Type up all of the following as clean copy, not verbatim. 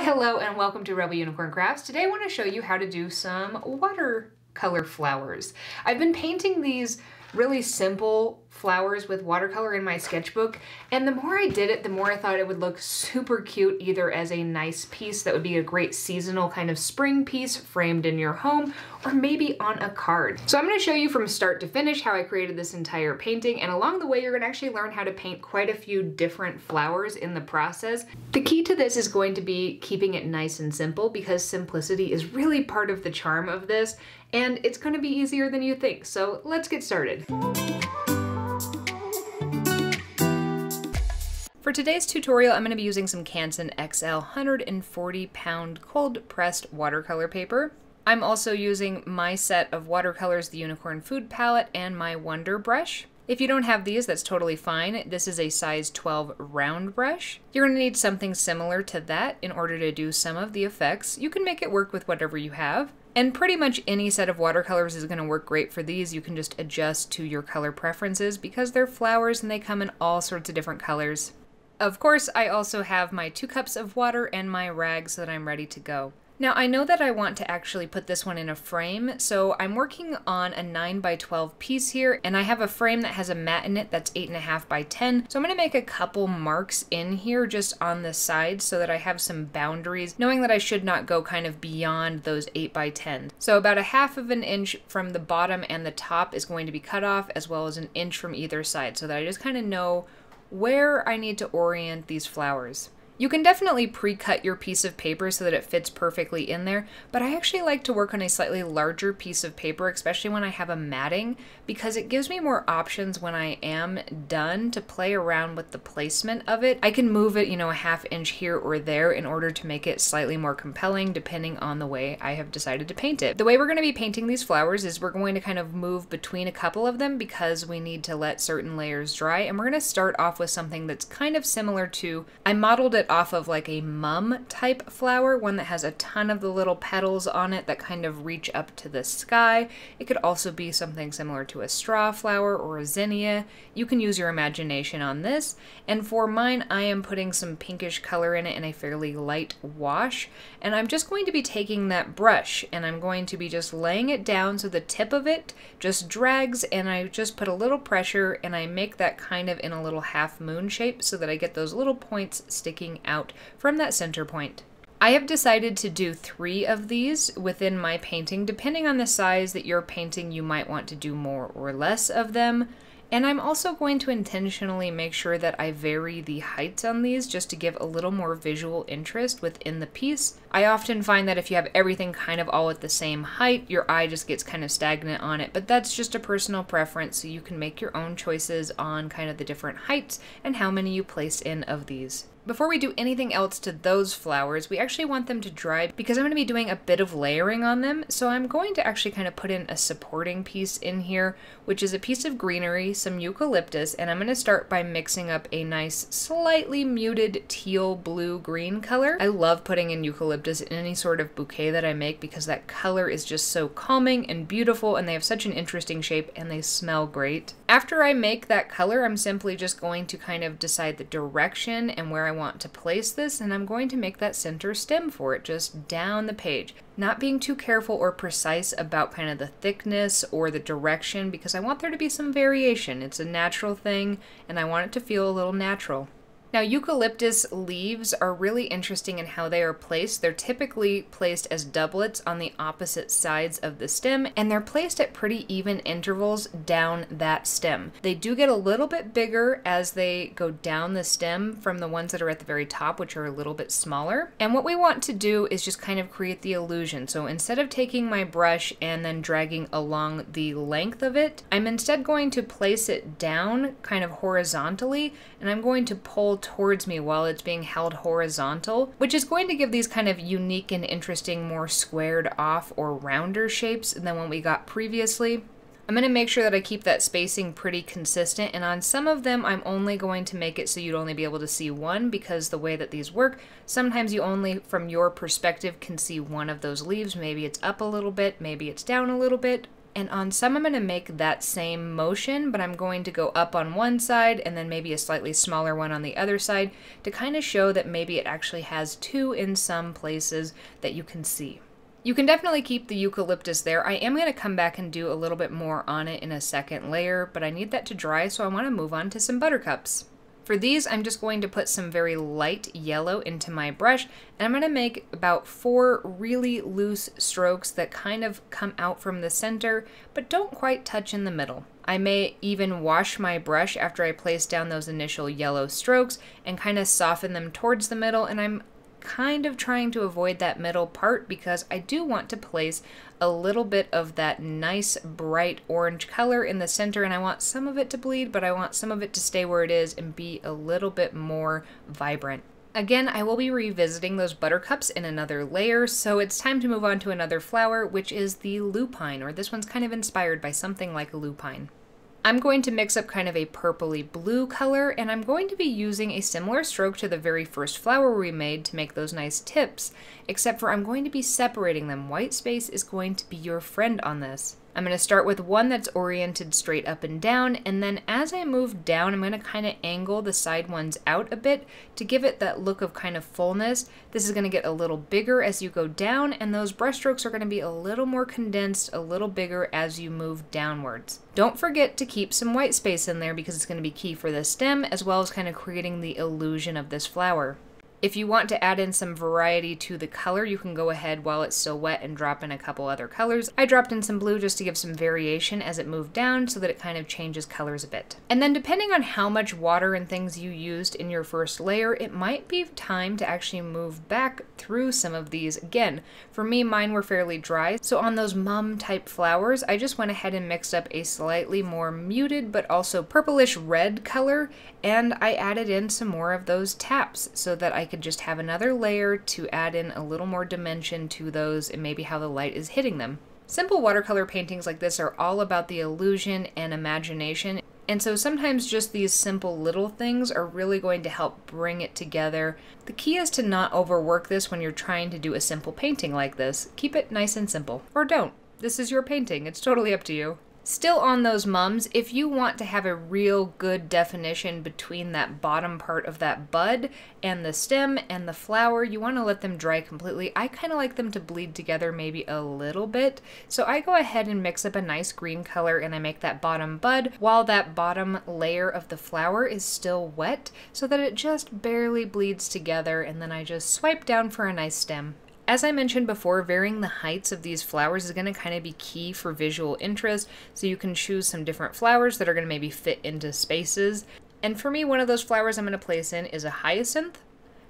Hi, hello, and welcome to Rebel Unicorn Crafts. Today I want to show you how to do some watercolor flowers. I've been painting these really simple flowers with watercolor in my sketchbook, and the more I did it, the more I thought it would look super cute, either as a nice piece that would be a great seasonal kind of spring piece framed in your home, or maybe on a card. So I'm going to show you from start to finish how I created this entire painting, and along the way you're going to actually learn how to paint quite a few different flowers in the process. The key to this is going to be keeping it nice and simple, because simplicity is really part of the charm of this, and it's going to be easier than you think. So let's get started. For today's tutorial, I'm going to be using some Canson XL 140 pound cold pressed watercolor paper. I'm also using my set of watercolors, the Unicorn Food Palette, and my Wonder Brush. If you don't have these, that's totally fine. This is a size 12 round brush. You're going to need something similar to that in order to do some of the effects. You can make it work with whatever you have. And pretty much any set of watercolors is going to work great for these. You can just adjust to your color preferences because they're flowers and they come in all sorts of different colors. Of course, I also have my 2 cups of water and my rag so that I'm ready to go. Now, I know that I want to actually put this one in a frame, so I'm working on a 9x12 piece here, and I have a frame that has a mat in it that's 8.5 by 10. So I'm gonna make a couple marks in here just on the sides so that I have some boundaries, knowing that I should not go kind of beyond those 8 by 10. So about 1/2 of an inch from the bottom and the top is going to be cut off, as well as 1 inch from either side, so that I just kind of know where I need to orient these flowers. You can definitely pre-cut your piece of paper so that it fits perfectly in there, but I actually like to work on a slightly larger piece of paper, especially when I have a matting, because it gives me more options when I am done to play around with the placement of it. I can move it, you know, 1/2 inch here or there in order to make it slightly more compelling depending on the way I have decided to paint it. The way we're going to be painting these flowers is we're going to kind of move between a couple of them because we need to let certain layers dry, and we're going to start off with something that's kind of similar to, I modeled it off of like a mum type flower, one that has a ton of the little petals on it that kind of reach up to the sky. It could also be something similar to a straw flower or a zinnia. You can use your imagination on this. And for mine, I am putting some pinkish color in it in a fairly light wash. And I'm just going to be taking that brush and I'm going to be just laying it down so the tip of it just drags, and I just put a little pressure and I make that kind of in a little half moon shape so that I get those little points sticking out from that center point. I have decided to do 3 of these within my painting. Depending on the size that you're painting, you might want to do more or less of them. And I'm also going to intentionally make sure that I vary the heights on these just to give a little more visual interest within the piece. I often find that if you have everything kind of all at the same height, your eye just gets kind of stagnant on it, but that's just a personal preference, so you can make your own choices on kind of the different heights and how many you place in of these. Before we do anything else to those flowers, we actually want them to dry because I'm going to be doing a bit of layering on them. So I'm going to actually kind of put in a supporting piece in here, which is a piece of greenery, some eucalyptus, and I'm going to start by mixing up a nice, slightly muted teal blue-green color. I love putting in eucalyptus in any sort of bouquet that I make because that color is just so calming and beautiful, and they have such an interesting shape and they smell great. After I make that color, I'm simply just going to kind of decide the direction and where I want to place this, and I'm going to make that center stem for it just down the page, not being too careful or precise about kind of the thickness or the direction, because I want there to be some variation. It's a natural thing and I want it to feel a little natural. Now, eucalyptus leaves are really interesting in how they are placed. They're typically placed as doublets on the opposite sides of the stem, and they're placed at pretty even intervals down that stem. They do get a little bit bigger as they go down the stem from the ones that are at the very top, which are a little bit smaller. And what we want to do is just kind of create the illusion. So instead of taking my brush and then dragging along the length of it, I'm instead going to place it down kind of horizontally, and I'm going to pull towards me while it's being held horizontal, which is going to give these kind of unique and interesting, more squared off or rounder shapes than what we got previously. I'm going to make sure that I keep that spacing pretty consistent, and on some of them I'm only going to make it so you'd only be able to see one, because the way that these work, sometimes you only from your perspective can see one of those leaves. Maybe it's up a little bit, maybe it's down a little bit, And on some, I'm going to make that same motion, but I'm going to go up on one side and then maybe a slightly smaller one on the other side to kind of show that maybe it actually has two in some places that you can see. You can definitely keep the eucalyptus there. I am going to come back and do a little bit more on it in a second layer, but I need that to dry, so I want to move on to some buttercups. For these, I'm just going to put some very light yellow into my brush, and I'm going to make about 4 really loose strokes that kind of come out from the center, but don't quite touch in the middle. I may even wash my brush after I place down those initial yellow strokes and kind of soften them towards the middle, and I'm kind of trying to avoid that middle part because I do want to place a little bit of that nice bright orange color in the center, and I want some of it to bleed, but I want some of it to stay where it is and be a little bit more vibrant. Again, I will be revisiting those buttercups in another layer, so it's time to move on to another flower, which is the lupine, or this one's kind of inspired by something like a lupine. I'm going to mix up kind of a purpley blue color, and I'm going to be using a similar stroke to the very first flower we made to make those nice tips, except for I'm going to be separating them. White space is going to be your friend on this. I'm going to start with one that's oriented straight up and down, and then as I move down, I'm going to kind of angle the side ones out a bit to give it that look of kind of fullness. This is going to get a little bigger as you go down, and those brushstrokes are going to be a little more condensed, a little bigger as you move downwards. Don't forget to keep some white space in there because it's going to be key for the stem, as well as kind of creating the illusion of this flower. If you want to add in some variety to the color, you can go ahead while it's still wet and drop in a couple other colors. I dropped in some blue just to give some variation as it moved down so that it kind of changes colors a bit. And then depending on how much water and things you used in your first layer, it might be time to actually move back through some of these again. For me, mine were fairly dry, so on those mum type flowers, I just went ahead and mixed up a slightly more muted but also purplish red color, and I added in some more of those taps so that I could just have another layer to add in a little more dimension to those and maybe how the light is hitting them. Simple watercolor paintings like this are all about the illusion and imagination, and so sometimes just these simple little things are really going to help bring it together. The key is to not overwork this when you're trying to do a simple painting like this. Keep it nice and simple, or don't. This is your painting, it's totally up to you. Still on those mums, if you want to have a real good definition between that bottom part of that bud and the stem and the flower, you want to let them dry completely. I kind of like them to bleed together maybe a little bit, so I go ahead and mix up a nice green color and I make that bottom bud while that bottom layer of the flower is still wet so that it just barely bleeds together, and then I just swipe down for a nice stem. As I mentioned before, varying the heights of these flowers is going to kind of be key for visual interest, so you can choose some different flowers that are going to maybe fit into spaces. And for me, one of those flowers I'm going to place in is a hyacinth.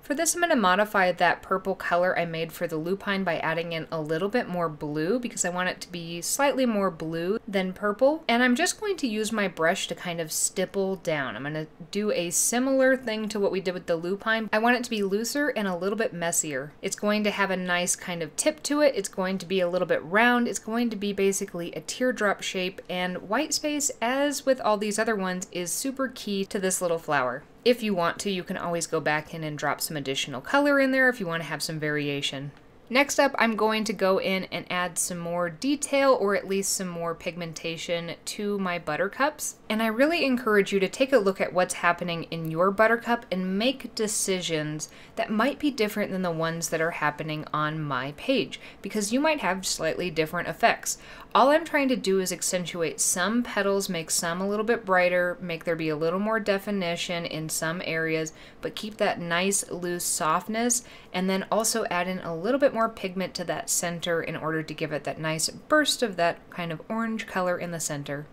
For this, I'm going to modify that purple color I made for the lupine by adding in a little bit more blue because I want it to be slightly more blue than purple. And I'm just going to use my brush to kind of stipple down. I'm going to do a similar thing to what we did with the lupine. I want it to be looser and a little bit messier. It's going to have a nice kind of tip to it. It's going to be a little bit round. It's going to be basically a teardrop shape, and white space, as with all these other ones, is super key to this little flower. If you want to, you can always go back in and drop some additional color in there if you want to have some variation. Next up, I'm going to go in and add some more detail, or at least some more pigmentation, to my buttercups. And I really encourage you to take a look at what's happening in your buttercup and make decisions that might be different than the ones that are happening on my page, because you might have slightly different effects. All I'm trying to do is accentuate some petals, make some a little bit brighter, make there be a little more definition in some areas, but keep that nice loose softness, and then also add in a little bit more pigment to that center in order to give it that nice burst of that kind of orange color in the center.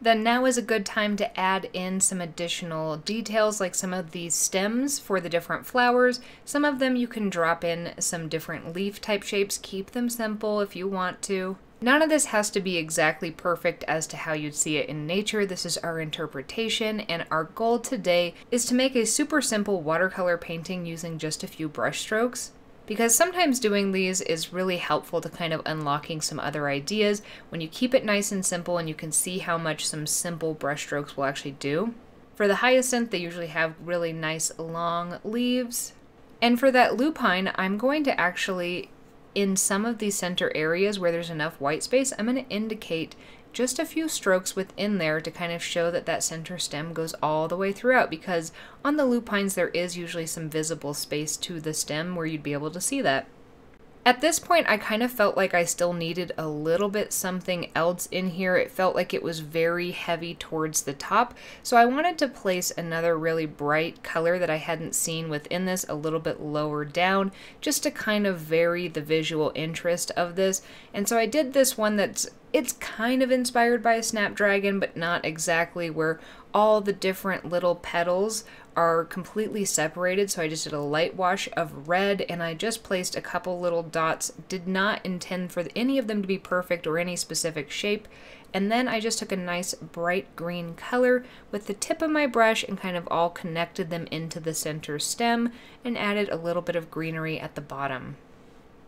Then now is a good time to add in some additional details, like some of these stems for the different flowers. Some of them you can drop in some different leaf type shapes. Keep them simple if you want to. None of this has to be exactly perfect as to how you'd see it in nature. This is our interpretation, and our goal today is to make a super simple watercolor painting using just a few brush strokes, because sometimes doing these is really helpful to kind of unlocking some other ideas when you keep it nice and simple and you can see how much some simple brush strokes will actually do. For the hyacinth, they usually have really nice long leaves. And for that lupine, I'm going to actually in some of these center areas where there's enough white space, I'm going to indicate just a few strokes within there to kind of show that that center stem goes all the way throughout, because on the lupines there is usually some visible space to the stem where you'd be able to see that. At this point, I kind of felt like I still needed a little bit something else in here. It felt like it was very heavy towards the top, so I wanted to place another really bright color that I hadn't seen within this a little bit lower down, just to kind of vary the visual interest of this. And so I did this one that's, it's kind of inspired by a snapdragon, but not exactly, where all the different little petals are completely separated. So I just did a light wash of red and I just placed a couple little dots. Did not intend for any of them to be perfect or any specific shape. And then I just took a nice bright green color with the tip of my brush and kind of all connected them into the center stem and added a little bit of greenery at the bottom.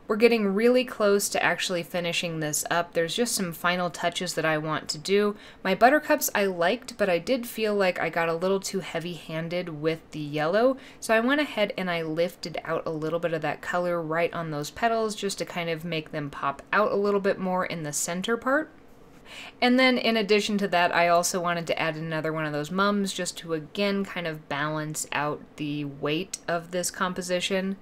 We're getting really close to actually finishing this up. There's just some final touches that I want to do. My buttercups I liked, but I did feel like I got a little too heavy-handed with the yellow. So I went ahead and I lifted out a little bit of that color right on those petals just to kind of make them pop out a little bit more in the center part. And then in addition to that, I also wanted to add another one of those mums just to again kind of balance out the weight of this composition.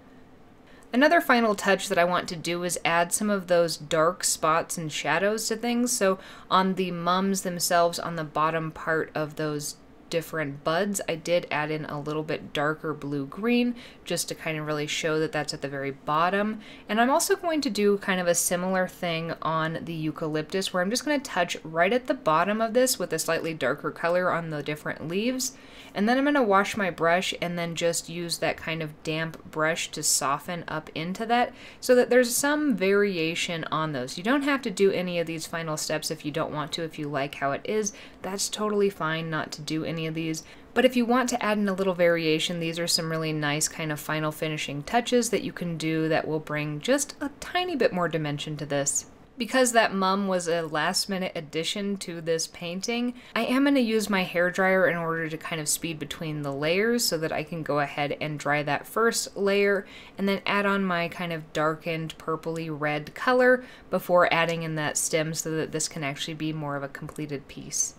Another final touch that I want to do is add some of those dark spots and shadows to things. So on the mums themselves, on the bottom part of those different buds, I did add in a little bit darker blue-green just to kind of really show that that's at the very bottom. And I'm also going to do kind of a similar thing on the eucalyptus, where I'm just going to touch right at the bottom of this with a slightly darker color on the different leaves. And then I'm going to wash my brush and then just use that kind of damp brush to soften up into that so that there's some variation on those. You don't have to do any of these final steps if you don't want to. If you like how it is, that's totally fine not to do any of these. But if you want to add in a little variation, these are some really nice kind of final finishing touches that you can do that will bring just a tiny bit more dimension to this. Because that mum was a last minute addition to this painting, I am going to use my hairdryer in order to kind of speed between the layers so that I can go ahead and dry that first layer and then add on my kind of darkened purpley red color before adding in that stem so that this can actually be more of a completed piece.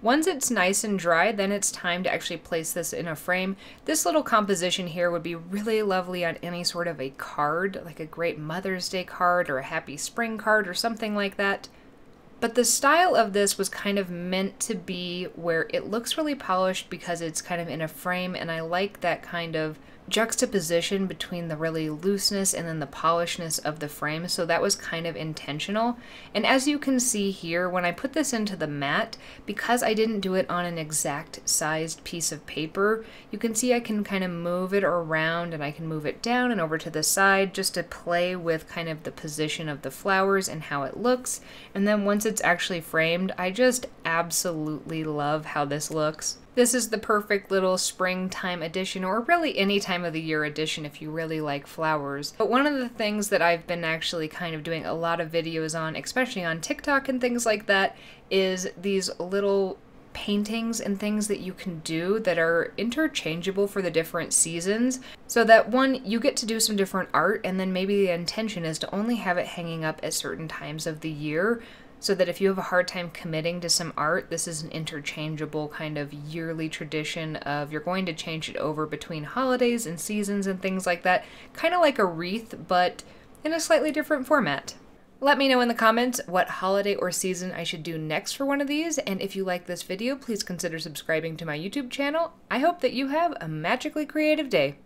Once it's nice and dry, then it's time to actually place this in a frame. This little composition here would be really lovely on any sort of a card, like a great Mother's Day card or a Happy Spring card or something like that. But the style of this was kind of meant to be where it looks really polished because it's kind of in a frame, and I like that kind of juxtaposition between the really looseness and then the polishedness of the frame, so that was kind of intentional. And as you can see here, when I put this into the mat, because I didn't do it on an exact sized piece of paper, you can see I can kind of move it around and I can move it down and over to the side just to play with kind of the position of the flowers and how it looks. And then once it's actually framed, I just absolutely love how this looks. This is the perfect little springtime edition, or really any time of the year edition if you really like flowers. But one of the things that I've been actually kind of doing a lot of videos on, especially on TikTok and things like that, is these little paintings and things that you can do that are interchangeable for the different seasons, so that one, you get to do some different art, and then maybe the intention is to only have it hanging up at certain times of the year, so that if you have a hard time committing to some art, this is an interchangeable kind of yearly tradition of you're going to change it over between holidays and seasons and things like that. Kind of like a wreath, but in a slightly different format. Let me know in the comments what holiday or season I should do next for one of these, and if you like this video, please consider subscribing to my YouTube channel. I hope that you have a magically creative day.